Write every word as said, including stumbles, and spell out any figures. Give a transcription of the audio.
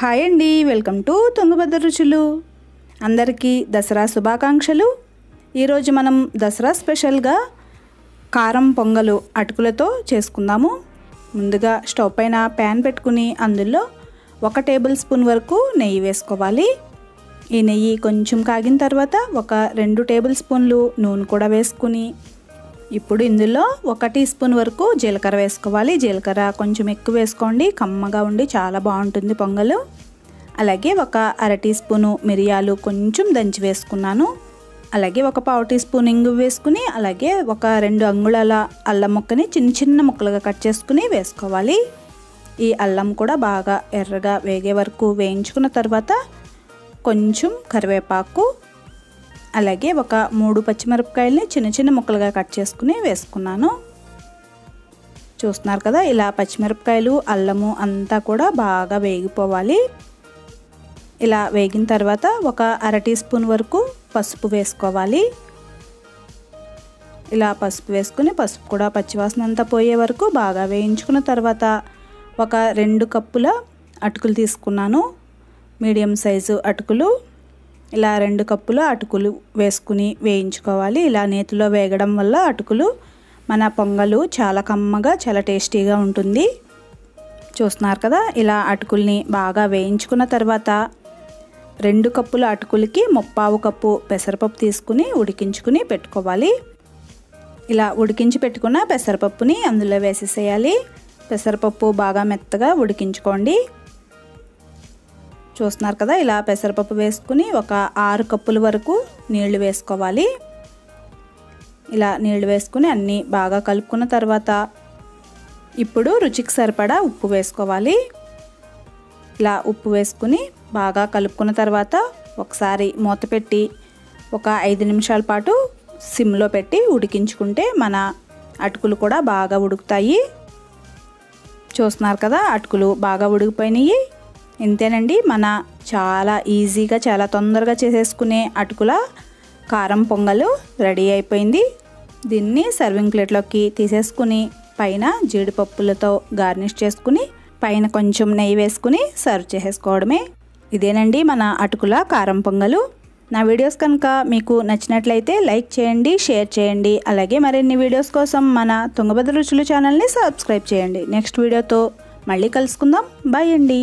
Hi అండి, welcome to Tungabhadra రుచులు. అందరికీ దసరా శుభాకాంక్షలు. ఈరోజు మనం దసరా స్పెషల్గా కారం పొంగలు అటుకులతో చేసుకుందాము. ముందుగా స్టవ్ పైన ప్యాన్ పెట్టుకుని అందులో ఒక టేబుల్ స్పూన్ వరకు నెయ్యి వేసుకోవాలి. ఈ నెయ్యి కొంచెం కాగిన తర్వాత ఒక రెండు టేబుల్ స్పూన్లు నూనె కూడా వేసుకుని ఇప్పుడు ఇందులో ఒక టీ స్పూన్ వరకు జీలకర్ర వేసుకోవాలి. జీలకర్ర కొంచెం ఎక్కువ వేసుకోండి, కమ్మగా ఉండి చాలా బాగుంటుంది పొంగలు. అలాగే ఒక అర టీ స్పూను మిరియాలు కొంచెం దంచి వేసుకున్నాను. అలాగే ఒక పావు టీ స్పూన్ ఇంగు వేసుకుని, అలాగే ఒక రెండు అంగుళాల అల్లం ముక్కని చిన్న చిన్న ముక్కలుగా కట్ చేసుకుని వేసుకోవాలి. ఈ అల్లం కూడా బాగా ఎర్రగా వేగే వరకు వేయించుకున్న తర్వాత కొంచెం కరివేపాకు, అలాగే ఒక మూడు పచ్చిమిరపకాయలని చిన్న చిన్న ముక్కలుగా కట్ చేసుకుని వేసుకున్నాను. చూస్తున్నారు కదా, ఇలా పచ్చిమిరపకాయలు అల్లము అంతా కూడా బాగా వేగిపోవాలి. ఇలా వేగిన తర్వాత ఒక అర టీ స్పూన్ వరకు పసుపు వేసుకోవాలి. ఇలా పసుపు వేసుకుని పసుపు కూడా పచ్చివాసన అంతా పోయే వరకు బాగా వేయించుకున్న తర్వాత ఒక రెండు కప్పుల అటుకులు తీసుకున్నాను, మీడియం సైజు అటుకులు. ఇలా రెండు కప్పులు అటుకులు వేసుకుని వేయించుకోవాలి. ఇలా నేతిలో వేగడం వల్ల అటుకులు మన పొంగలు చాలా కమ్మగా చాలా టేస్టీగా ఉంటుంది. చూస్తున్నారు కదా, ఇలా అటుకుల్ని బాగా వేయించుకున్న తర్వాత రెండు కప్పుల అటుకులకి ముప్పావు కప్పు పెసరపప్పు తీసుకుని ఉడికించుకుని పెట్టుకోవాలి. ఇలా ఉడికించి పెట్టుకున్న పెసరపప్పుని అందులో వేసేసేయాలి. పెసరపప్పు బాగా మెత్తగా ఉడికించుకోండి. చూస్తున్నారు కదా, ఇలా పెసరపప్పు వేసుకుని ఒక ఆరు కప్పుల వరకు నీళ్లు వేసుకోవాలి. ఇలా నీళ్లు వేసుకుని అన్నీ బాగా కలుపుకున్న తర్వాత ఇప్పుడు రుచికి సరిపడా ఉప్పు వేసుకోవాలి. ఇలా ఉప్పు వేసుకుని బాగా కలుపుకున్న తర్వాత ఒకసారి మూత పెట్టి ఒక ఐదు నిమిషాల పాటు సిమ్లో పెట్టి ఉడికించుకుంటే మన అటుకులు కూడా బాగా ఉడుకుతాయి. చూస్తున్నారు కదా, అటుకులు బాగా ఉడికిపోయినాయి. ఇంతేనండి మన చాలా ఈజీగా చాలా తొందరగా చేసేసుకునే అటుకుల కారం పొంగలు రెడీ అయిపోయింది. దీన్ని సర్వింగ్ ప్లేట్లోకి తీసేసుకుని పైన జీడిపప్పులతో గార్నిష్ చేసుకుని పైన కొంచెం నెయ్యి వేసుకుని సర్వ్ చేసేసుకోవడమే. ఇదేనండి మన అటుకుల కారం పొంగలు. నా వీడియోస్ కనుక మీకు నచ్చినట్లయితే లైక్ చేయండి, షేర్ చేయండి. అలాగే మరిన్ని వీడియోస్ కోసం మన తుంగభద్ర రుచులు ఛానల్ని సబ్స్క్రైబ్ చేయండి. నెక్స్ట్ వీడియోతో మళ్ళీ కలుసుకుందాం. బాయ్ అండి.